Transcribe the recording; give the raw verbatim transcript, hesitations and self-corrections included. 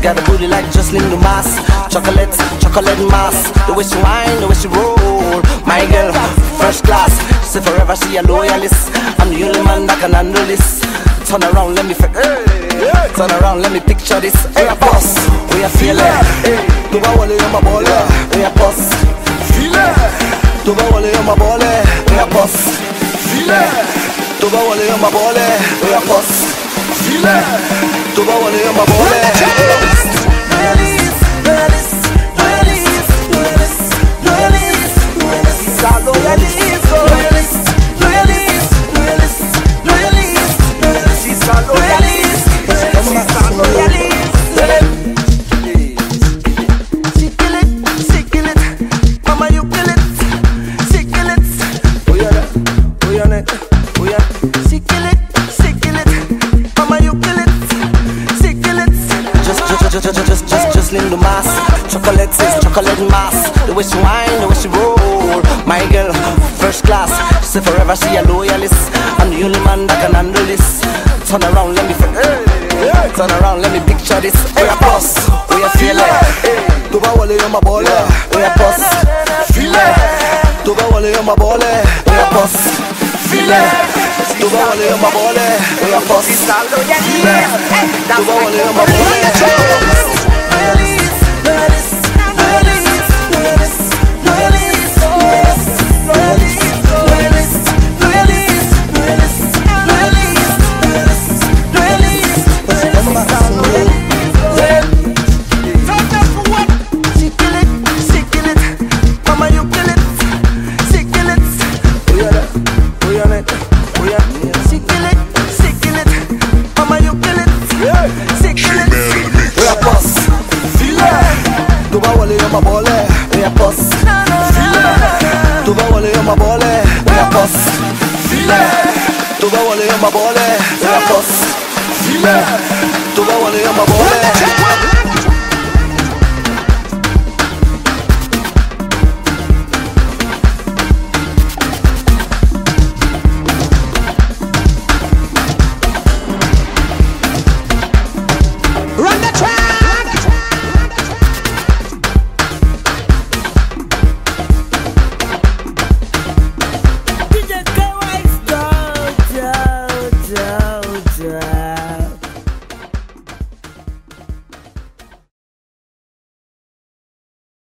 Got a booty like Jocelyn Dumas, chocolate, chocolate mass. The way she whine, the way she roll, my girl, first class. She forever, she a loyalist. I'm the only man that can handle this. Turn around, let me f hey, turn around, let me picture this. Hey, boss, we are feeling. Do I want to hear my ball? Hey, boss, feeling. Do I want to hear my ball? Hey, boss, feeling. Do I want to hear my ball? Hey, boss, feeling. Tu vas aller à ma bolée. Jocelyn Dumas, chocolate, chocolate mass. The way she whine, the way she roll, my girl, first class. She forever, she a loyalist. I'm the only man that can handle this. Turn around, let me f turn around, let me picture this. We are boss, we are feeling. Do I want to hear my ball? We are boss, feeling. Do I want to hear my ball? We are boss, feeling. Do I want to hear my ball? We are boss, feeling. Do I want to hear my ball? Tu vas voler ma bolée, la force, filet.